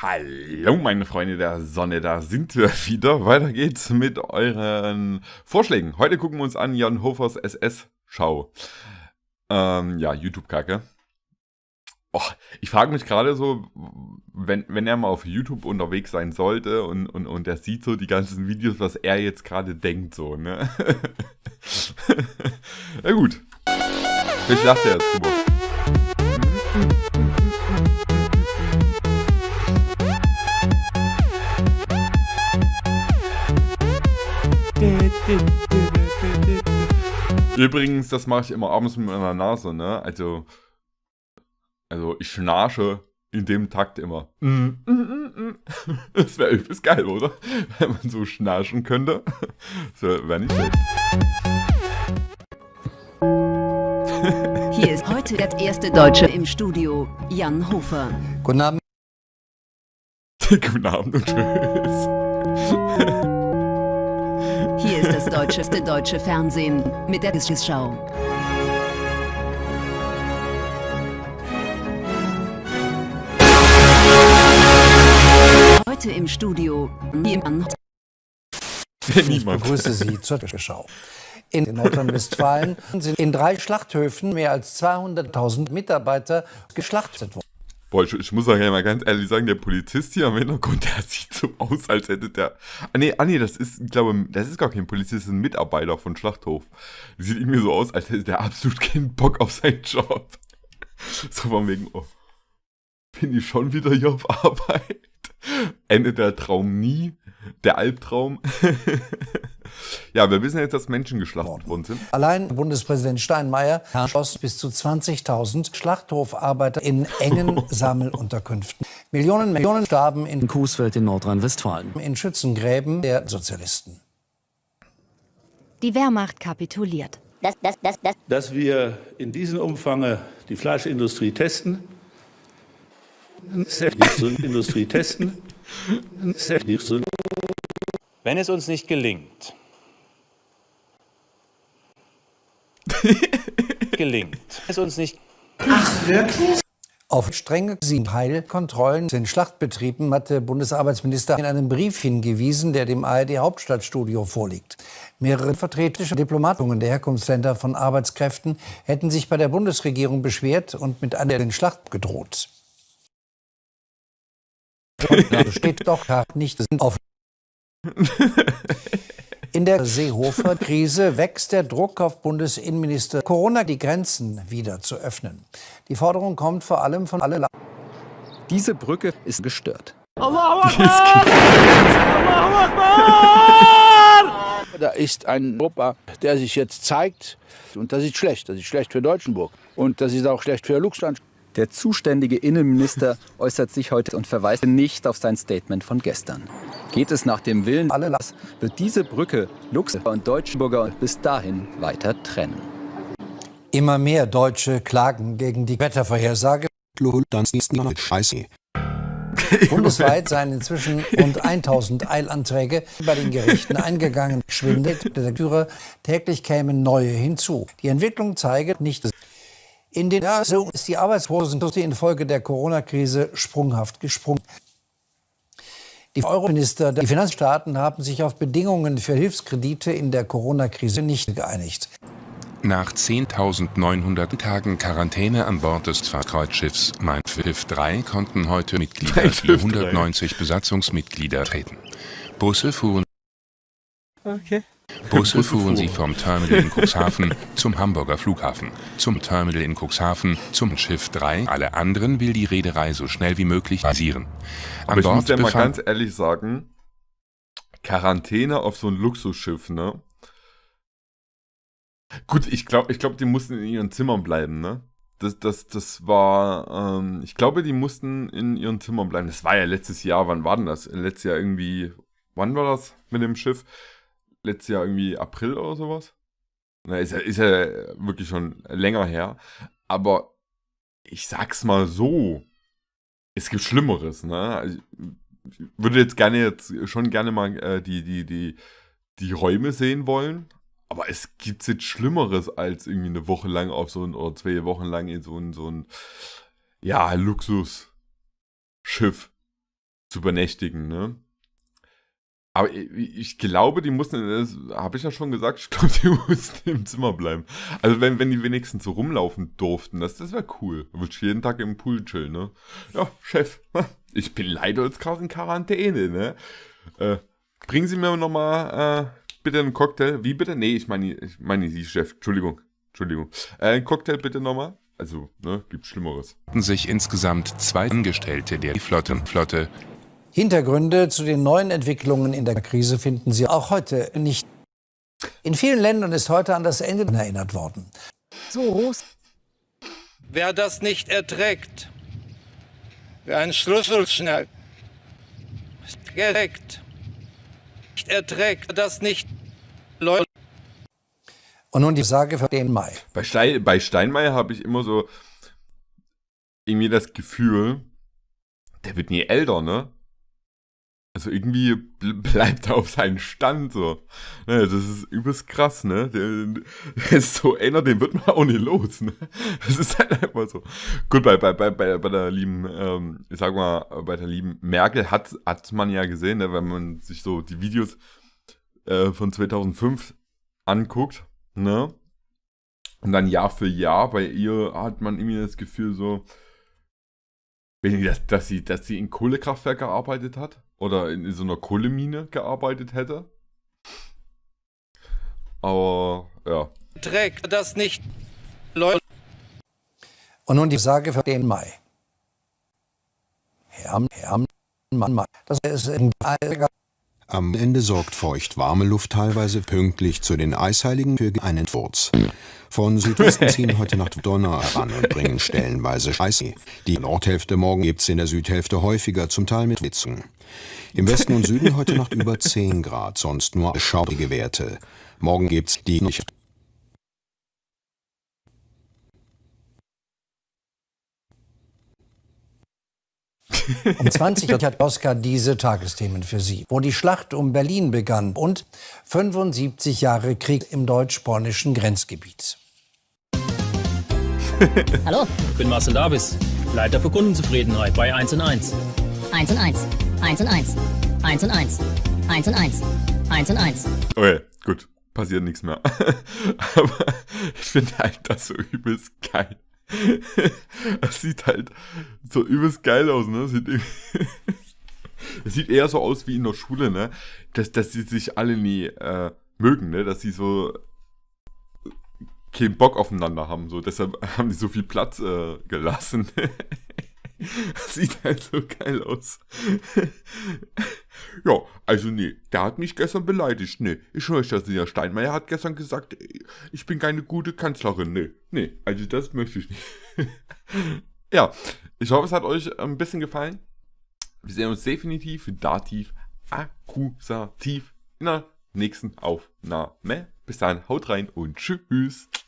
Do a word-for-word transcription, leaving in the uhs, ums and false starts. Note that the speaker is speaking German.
Hallo meine Freunde der Sonne, da sind wir wieder. Weiter geht's mit euren Vorschlägen. Heute gucken wir uns an Jan Hofers S S-Schau. Ähm, ja, YouTube-Kacke. Oh, ich frage mich gerade so, wenn, wenn er mal auf YouTube unterwegs sein sollte und, und, und er sieht so die ganzen Videos, was er jetzt gerade denkt so, ne? Na gut. Ich lache jetzt drüber. Übrigens, das mache ich immer abends mit meiner Nase, ne? Also, also ich schnarche in dem Takt immer. Das wäre übelst geil, oder? Wenn man so schnarchen könnte. Das wäre nicht schlecht. Hier ist heute der erste Deutsche im Studio, Jan Hofer. Guten Abend. Guten Abend und tschüss. Hier ist das deutscheste deutsche Fernsehen mit der Schau. Heute im Studio niemand. Ich begrüße Sie zur Schau. In Nordrhein-Westfalen sind in drei Schlachthöfen mehr als zweihunderttausend Mitarbeiter geschlachtet worden. Boah, ich, ich muss ja mal ganz ehrlich sagen, der Polizist hier am Hintergrund, der sieht so aus, als hätte der... Ah nee, ah nee, das ist, ich glaube, das ist gar kein Polizist, das ist ein Mitarbeiter von Schlachthof. Sieht irgendwie so aus, als hätte der absolut keinen Bock auf seinen Job. So von wegen, oh, bin ich schon wieder hier auf Arbeit? Endet der Traum nie? Der Albtraum? Ja, wir wissen jetzt, dass Menschen geschlachtet worden sind. Allein Bundespräsident Steinmeier schoss bis zu zwanzigtausend Schlachthofarbeiter in engen Sammelunterkünften. Millionen Millionen starben in Coesfeld in Nordrhein-Westfalen, in Schützengräben der Sozialisten. Die Wehrmacht kapituliert. Das, das, das, das. Dass wir in diesem Umfang die Fleischindustrie testen, Industrie testen. Wenn es uns nicht gelingt, gelingt es uns nicht. Ach, wirklich? Auf strenge Siedheilkontrollen in Schlachtbetrieben hat der Bundesarbeitsminister in einem Brief hingewiesen, der dem A R D-Hauptstadtstudio vorliegt. Mehrere vertretliche Diplomatungen der Herkunftsländer von Arbeitskräften hätten sich bei der Bundesregierung beschwert und mit einer den Schlacht gedroht. Das steht doch gar nicht auf. In der Seehofer-Krise wächst der Druck auf Bundesinnenminister Corona, die Grenzen wieder zu öffnen. Die Forderung kommt vor allem von allen Ländern. Diese Brücke ist gestört. Allah Akbar! Allah Akbar! Da ist ein Opa, der sich jetzt zeigt. Und das ist schlecht. Das ist schlecht für Deutschenburg. Und das ist auch schlecht für Luxemburg. Der zuständige Innenminister äußert sich heute und verweist nicht auf sein Statement von gestern. Geht es nach dem Willen aller, wird diese Brücke Luxemburger und Deutschburger bis dahin weiter trennen. Immer mehr Deutsche klagen gegen die Wettervorhersage. Bundesweit seien inzwischen rund tausend Eilanträge bei den Gerichten eingegangen. Schwindet der Lektüre, täglich kämen neue hinzu. Die Entwicklung zeige nicht. In den U S A ist die Arbeitslosenquote infolge der Corona-Krise sprunghaft gesprungen. Die Eurominister der Finanzstaaten haben sich auf Bedingungen für Hilfskredite in der Corona-Krise nicht geeinigt. Nach zehntausendneunhundert Tagen Quarantäne an Bord des Fahrkreuzschiffs Mein Schiff drei konnten heute Mitglieder hundertneunzig Besatzungsmitglieder treten. Busse fuhren. Okay. Busse fuhren sie vom Terminal in Cuxhaven zum Hamburger Flughafen, zum Terminal in Cuxhaven, zum Schiff drei. Alle anderen will die Reederei so schnell wie möglich basieren. Aber ich muss dir mal ganz ehrlich sagen, Quarantäne auf so ein Luxusschiff, ne? Gut, ich glaube, ich glaub, die mussten in ihren Zimmern bleiben, ne? Das, das, das war, ähm, ich glaube, die mussten in ihren Zimmern bleiben. Das war ja letztes Jahr, wann war denn das? Letztes Jahr irgendwie, wann war das mit dem Schiff? Letztes Jahr irgendwie April oder sowas. Na, ist ja, ist ja wirklich schon länger her. Aber ich sag's mal so, es gibt Schlimmeres, ne? Also ich würde jetzt gerne jetzt schon gerne mal äh, die, die, die, die Räume sehen wollen. Aber es gibt jetzt Schlimmeres, als irgendwie eine Woche lang auf so ein oder zwei Wochen lang in so ein, so ein ja, Luxusschiff zu übernächtigen, ne? Aber ich glaube, die mussten, das habe ich ja schon gesagt, ich glaube, die mussten im Zimmer bleiben. Also wenn, wenn die wenigstens so rumlaufen durften, das, das wäre cool. Da würde ich jeden Tag im Pool chillen, ne? Ja, Chef, ich bin leider jetzt gerade in Quarantäne, ne? Äh, bringen Sie mir nochmal äh, bitte einen Cocktail. Wie bitte? Nee, ich meine ich meine Sie, Chef. Entschuldigung, Entschuldigung. Äh, einen Cocktail bitte nochmal. Also, ne, gibt Schlimmeres. Sich insgesamt zwei Angestellte der Flottenflotte. Hintergründe zu den neuen Entwicklungen in der Krise finden Sie auch heute nicht. In vielen Ländern ist heute an das Ende erinnert worden. So. Wer das nicht erträgt, wer einen Schlüssel schnallt, erträgt, erträgt das nicht, Leute. Und nun die Sage für den Mai. Bei, Stein, bei Steinmeier habe ich immer so irgendwie das Gefühl, der wird nie älter, ne? Also irgendwie bleibt er auf seinen Stand so. Ne, das ist übelst krass, ne? Der, der ist so einer, den wird man auch nicht los, ne? Das ist halt einfach so. Gut, bei, bei, bei, bei der lieben, ähm, ich sag mal, bei der lieben Merkel hat, hat man ja gesehen, ne, wenn man sich so die Videos äh, von zweitausendfünf anguckt, ne? Und dann Jahr für Jahr bei ihr hat man irgendwie das Gefühl so, dass, dass, sie, dass sie in Kohlekraftwerk gearbeitet hat oder in so einer Kohlemine gearbeitet hätte. Aber, ja. Trägt das nicht, Leute. Und nun die Sage für den Mai. Herr, Herr, Mann, Mann. Das ist ein Alger. Am Ende sorgt feuchtwarme Luft teilweise pünktlich zu den Eisheiligen für einen Furz. Von Südwesten ziehen heute Nacht Donner heran und bringen stellenweise Eis. Die Nordhälfte morgen gibt's in der Südhälfte häufiger, zum Teil mit Witzen. Im Westen und Süden heute Nacht über zehn Grad, sonst nur schaurige Werte. Morgen gibt's die nicht. Um zwanzig Uhr hat Oskar diese Tagesthemen für Sie, wo die Schlacht um Berlin begann und fünfundsiebzig Jahre Krieg im deutsch-polnischen Grenzgebiet. Hallo, ich bin Marcel Davis, Leiter für Kundenzufriedenheit bei eins und eins. eins und eins, eins und eins, eins und eins, eins und eins, eins und eins. Okay, gut, passiert nichts mehr. Aber ich finde halt das so übelst geil. Das sieht halt so übelst geil aus, ne? Das sieht, das sieht eher so aus wie in der Schule, ne? Dass, dass sie sich alle nie äh, mögen, ne? Dass sie so keinen Bock aufeinander haben, so. Deshalb haben die so viel Platz äh, gelassen. Das sieht halt so geil aus. Ja, also nee, der hat mich gestern beleidigt. Nee, ich möchte das nicht. Der Steinmeier hat gestern gesagt, ich bin keine gute Kanzlerin. Nee, nee, also das möchte ich nicht. Ja, ich hoffe, es hat euch ein bisschen gefallen. Wir sehen uns definitiv, Dativ, Akkusativ in der nächsten Aufnahme. Bis dann, haut rein und tschüss.